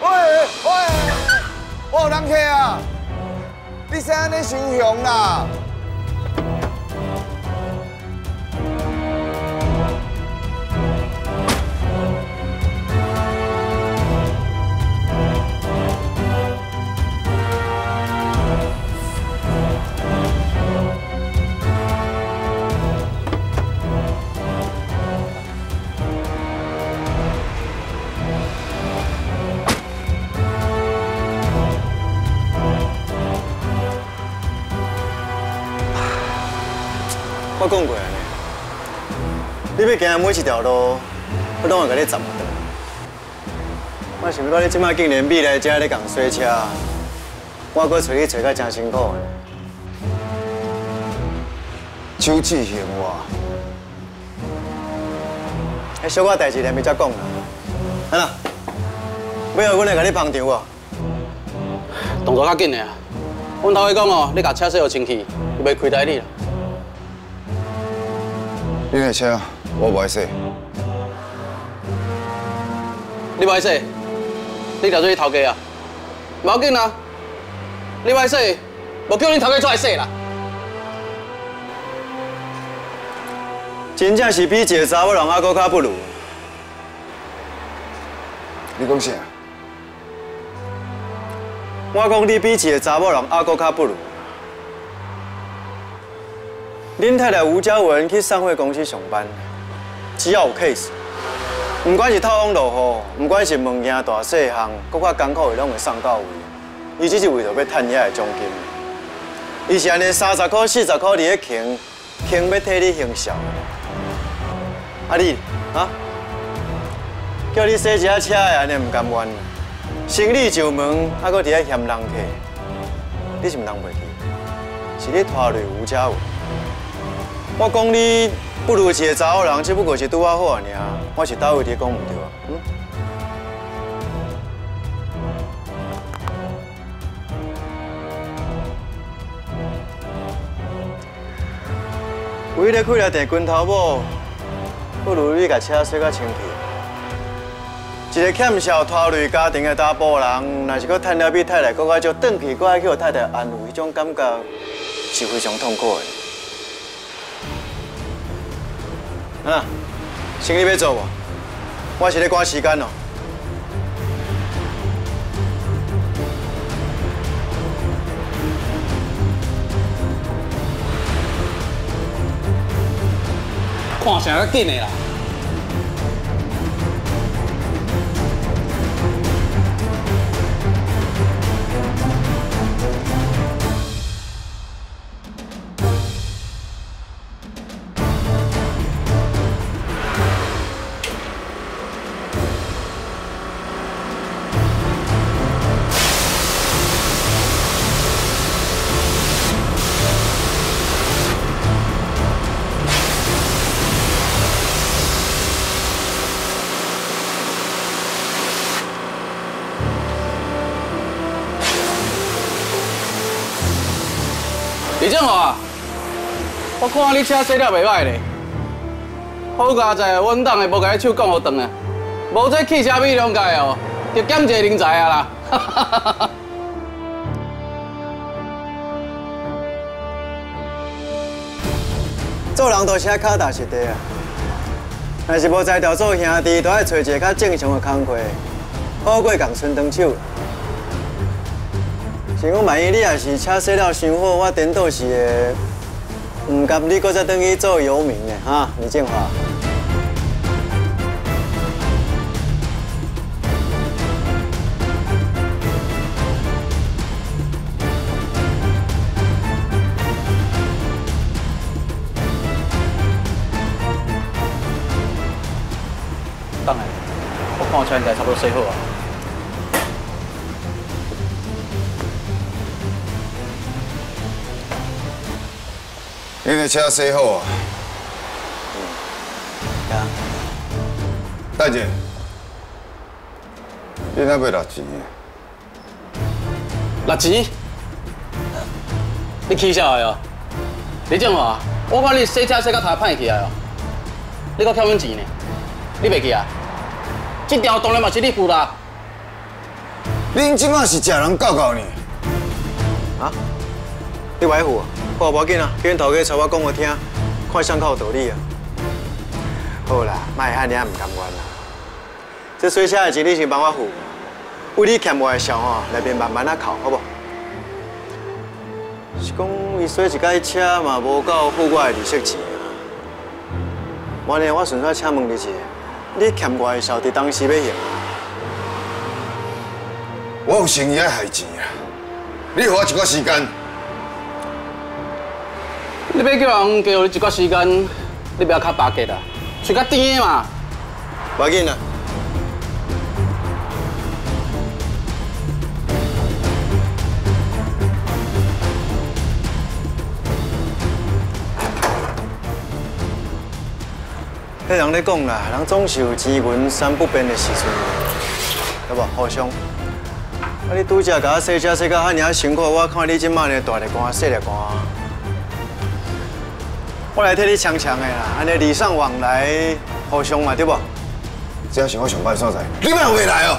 喂，我有人客啊！你先安尼想凶啦！我讲过安尼，你要行每一条路，我拢会甲你站倒。我想不到你即摆竟然米来遮咧共洗车，我阁找你找甲真辛苦嘞。周志雄哇，迄小可代志连咪才讲啦。安啦，尾后阮会甲你捧场无？动作较紧嘞啊！阮头尾讲哦，你甲车洗互清气，就袂亏待你啦。 你的车我不爱洗，你不爱洗，你叫做你头家啊，不要紧啊，你不爱洗，无叫你头家出来洗啦。真正是比一个查某人还佫较不如。你讲啥？我讲你比一个查某人还佫较不如。 林太太吴嘉文去上会公司上班，只要有 case， 不管是透风落雨，不管是物件大细项，搁较艰苦的拢会送到位。伊只是为着要赚遐个奖金，伊是安尼30块、40块伫咧坑要替你行销。啊你啊，叫你洗一下车的安尼唔甘愿，生理上门还搁伫咧嫌人客，你是毋通袂记，是你拖累吴嘉文。 我讲你不如一个查某人，只不过是拄啊好尔，我是叨位伫讲唔对啊？嗯。为了开了地拳头某，不如你把车洗较清气。一个欠小拖累家庭的查甫人，若是搁趁了比太太搁较少，转去搁爱叫太太安慰，迄种感觉是非常痛苦的。 啊，生意要做无？我是咧赶时间哦。看啥较紧的啦？李正华，我看你车洗了袂歹咧，好佳哉，阮党的无甲你手讲互断啊，无这汽车美容界哦，就减一个人才啊啦。做人都是爱脚踏实地啊，若是无才调做兄弟，都爱找一个较正常的工课，好过共伸长手。 是讲，万一你也是车洗了伤好，我颠倒是会唔甘你，搁再转去做游民的哈，李建华。当然，我看我车应该差不多洗好啊。 你的车洗好啊？啊，大姐，你那要六钱？六钱？你起笑的哦！李正华，我看你洗车洗到头歹起来哦，你搁欠阮钱呢？你袂记啊？这条当然嘛是你付啦。恁即马是食人教教呢？啊？你袂付？我无要紧啊，叫阮头家找我讲我听，看谁较有道理啊。好啦，莫遐尔啊，唔甘愿啦。这洗车的钱你先帮我付，为你欠我的账吼，内面慢慢啊扣，好不？ 是讲，伊洗一架车嘛，无够付我的利息钱啊。明年我顺便请问你一下，你欠我的小弟当时要还吗？我有生意爱还钱啊，你给我一个时间。你要叫人加予你一个时间，你不要较巴结啦，找较甜的嘛。不要紧啦。 迄人咧讲啦，人总是有钱银三不变的时阵，对无？互相。啊，你拄则甲我洗车洗到遐尔辛苦，我看你即卖咧大力干、细力干，我来替你强强的啦，安尼礼尚往来，互相嘛，对无？这是我上班所在，你莫回来哦。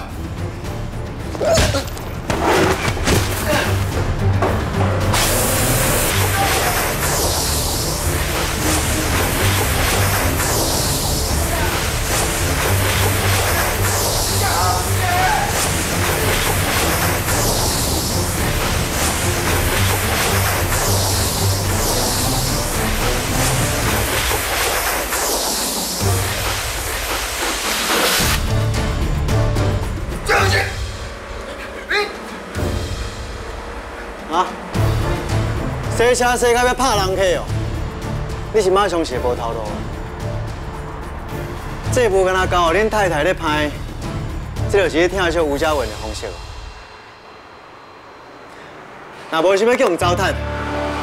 洗车洗到要拍人客哦！你是马上是无头路。这无敢若交互恁太太咧拍，这就是咧疼惜吴家文的方式哦。那无想要叫人糟蹋，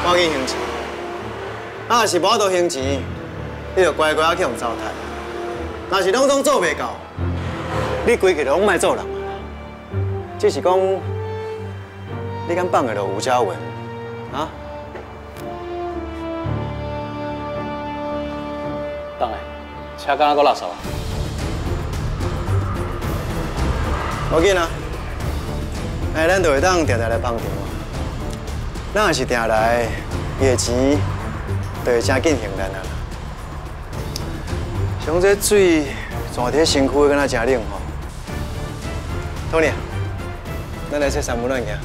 赶紧还钱。啊，若是无法度还钱，你就乖乖啊去人糟蹋。若是拢做袂到，你规矩就拢莫做人啊。只是讲，你敢放得落吴家文啊？ 当然，车干哪个垃圾啊？无紧啊，哎，咱就会当常常来帮忙。咱也是常来，伊的钱就会真紧还咱啊。像这水全体身躯敢若真冷吼。托尼，咱来这三温暖行。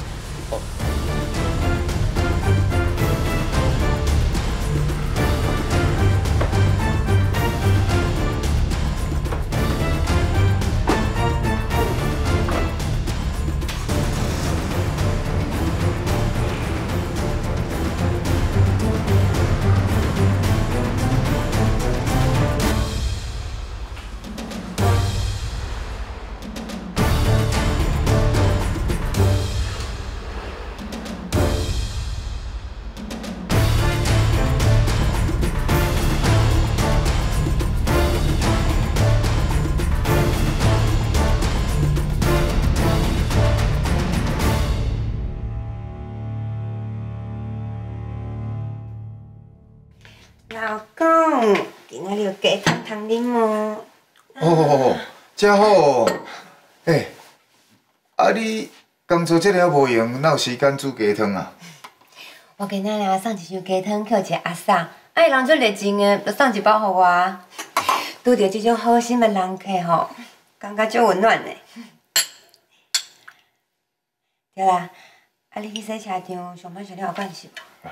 老公，今仔日有鸡汤汤啉哦。哦，真好。哎，啊你工作这了无闲，哪有时间煮鸡汤啊？我今仔日送一箱鸡汤给一个阿嫂，啊伊人足热情的，就送一包给我。拄着这种好心的人客吼，感觉足温暖的。对啦，啊你去洗车场上班上了有关系无？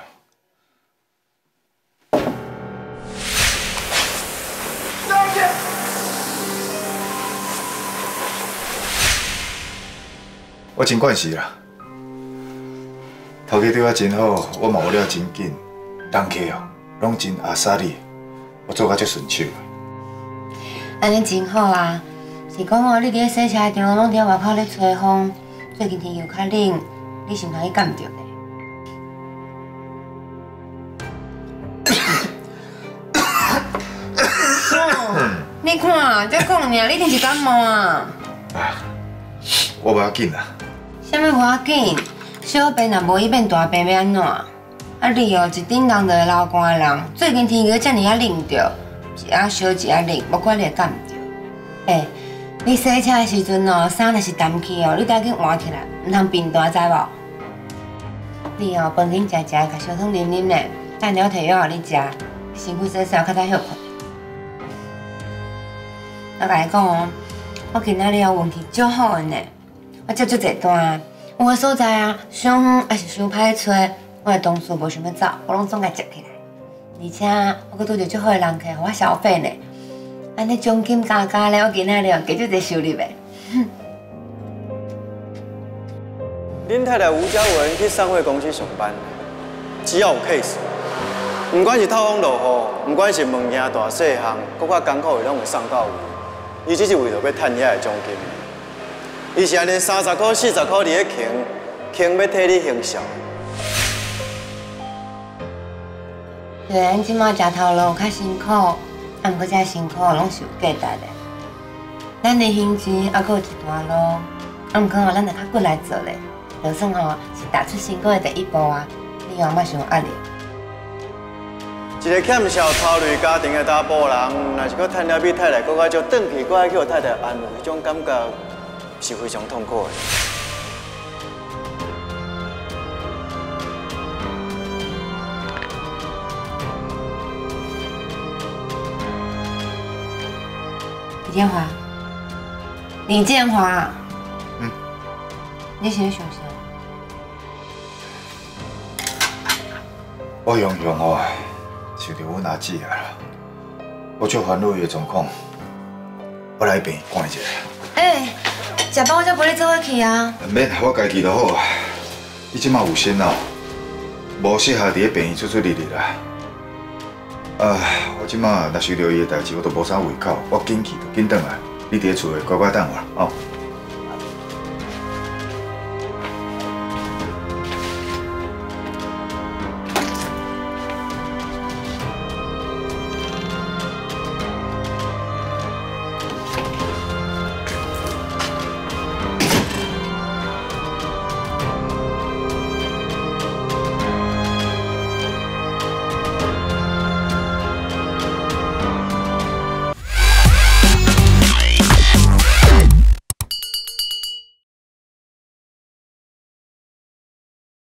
我真惯势啦，头家对我真好，我嘛学了真紧，人客哦，拢真阿萨利，我做甲足顺手。安尼真好啊！是讲哦，你伫洗车场拢伫外口咧吹风，最近天又较冷，你是毋通去干唔着咧？你看，才讲尔，你一定是感冒啊！我袂要紧啦。 啥物话紧？小病若无伊变大病，要安怎？啊你哦，一顶人就会流汗人，最近天气遮尔啊冷着，一下烧一下冷，无怪你会感着。你洗车的时阵哦，衫就是澹去哦，你赶紧换起来，唔通变大，知无？你哦，饭前食食，甲小汤啉啉咧，等了摕药互你食，身躯洗洗，较早休困。我甲你讲哦，我今仔日哦运气足好个呢，我接足侪单，有个所在啊，伤远也是伤歹找，我个同事无想要走，我拢总甲接起来。而且我阁拄着足好个人客，互我消费呢。 安尼奖金加加咧，我今仔日哦加少一收入诶。恁太太吴嘉文去上会公司上班，只要有 case， 唔管是透风落雨，唔管是物件大细项，搁较艰苦诶，拢会送到位。伊只是为着要趁遐个奖金，伊是安尼30块、40块伫咧坑，要替你行销。虽然即卖食头路较辛苦。 啊，毋过遮辛苦拢是有价值的。咱的薪资还阁有一段路，啊，毋过吼，咱着较骨力做咧，就算吼是踏出成功的第一步啊，你哦莫想压力。一个欠小偷累家庭的查甫人，若是阁趁了比太太搁较少，转去搁爱叫太太安慰，迄种感觉是非常痛苦的。 李建华，嗯，你是想啥？我雄雄哦，想着阮阿姊啊，我最烦恼伊的状况，我来病看一下。食饱我才陪你做伙去啊。免，我家己就好啊。你即马有心哦，无适合伫咧病院出出入入啦。 啊！我即马若想到伊个代志，我都无啥胃口，我紧去，紧转来。你伫咧厝内乖乖等我，哦。